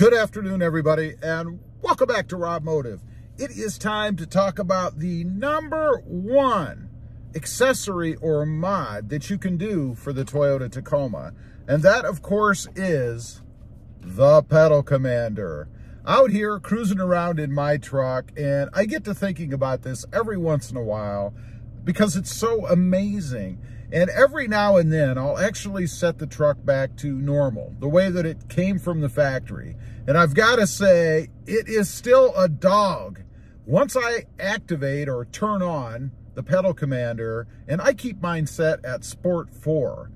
Good afternoon, everybody, and welcome back to Rob Motive. It is time to talk about the #1 accessory or mod that you can do for the Toyota Tacoma. And that, of course, is the Pedal Commander. Out here cruising around in my truck, and I get to thinking about this every once in a while because it's so amazing. And every now and then, I'll actually set the truck back to normal, the way that it came from the factory. And I've got to say, it is still a dog. Once I activate or turn on the Pedal Commander, and I keep mine set at Sport 4,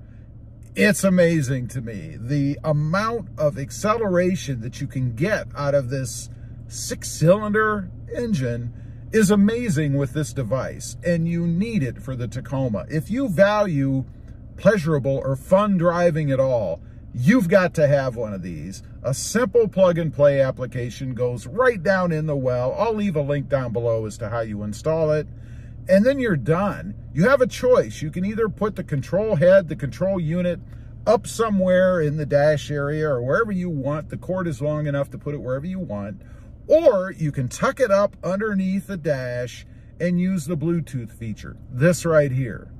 it's amazing to me. The amount of acceleration that you can get out of this 6-cylinder engine is amazing with this device, and you need it for the Tacoma. If you value pleasurable or fun driving at all, you've got to have one of these. A simple plug-and-play application goes right down in the well. I'll leave a link down below as to how you install it, and then you're done. You have a choice. You can either put the control head, the control unit, up somewhere in the dash area or wherever you want. The cord is long enough to put it wherever you want. Or you can tuck it up underneath the dash and use the Bluetooth feature, this right here.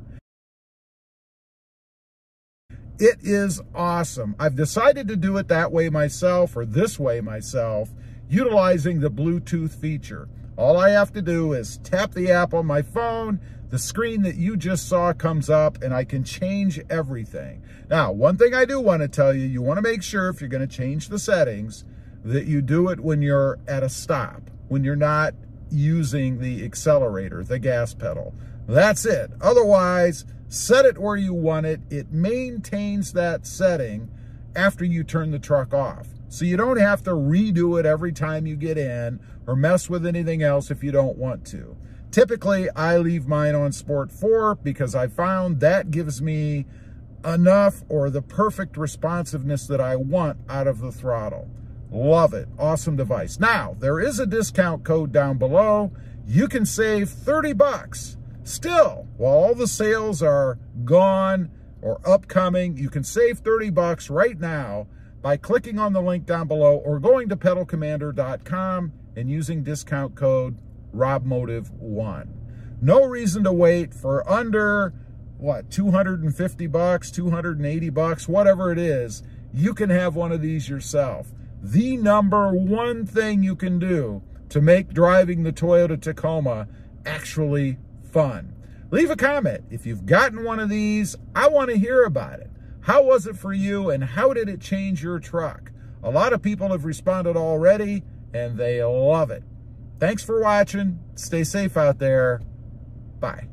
It is awesome. I've decided to do it that way myself, or this way myself, utilizing the Bluetooth feature. All I have to do is tap the app on my phone, the screen that you just saw comes up, and I can change everything. Now, one thing I do want to tell you, you want to make sure if you're going to change the settings, that you do it when you're at a stop, when you're not using the accelerator, the gas pedal. That's it. Otherwise, set it where you want it. It maintains that setting after you turn the truck off. So you don't have to redo it every time you get in or mess with anything else if you don't want to. Typically, I leave mine on Sport 4 because I found that gives me enough or the perfect responsiveness that I want out of the throttle. Love it. Awesome device. Now, there is a discount code down below. You can save $30. Still, while all the sales are gone or upcoming, you can save $30 right now by clicking on the link down below or going to pedalcommander.com and using discount code ROBMOTIVE1. No reason to wait for under, what, $250, $280, whatever it is. You can have one of these yourself. The #1 thing you can do to make driving the Toyota Tacoma actually fun. Leave a comment if you've gotten one of these. I want to hear about it. How was it for you, and how did it change your truck? A lot of people have responded already, and they love it. Thanks for watching. Stay safe out there. Bye.